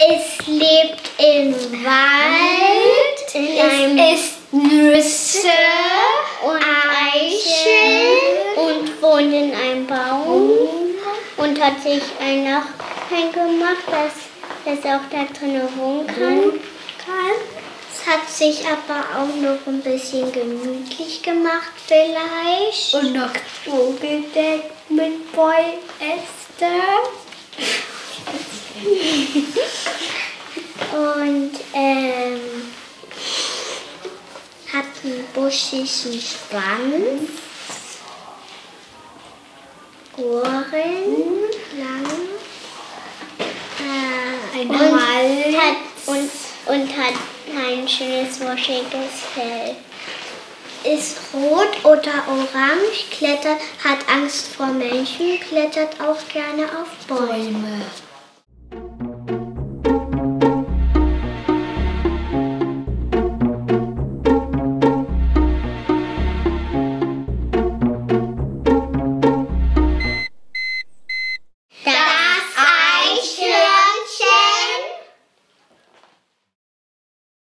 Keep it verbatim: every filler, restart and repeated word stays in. Es lebt im Wald, es isst Nüsse und Eicheln und wohnt in einem Baum und hat sich ein Loch reingemacht, dass es auch da drin wohnen kann. Es hat sich aber auch noch ein bisschen gemütlich gemacht vielleicht. Und noch zugedeckt mit Beuläste. Und ähm, hat einen buschigen Schwanz, Ohren, lang, äh, ein Hals hat, und, und hat ein schönes, buschiges Fell. Ist rot oder orange, klettert, hat Angst vor Menschen, klettert auch gerne auf Bäume.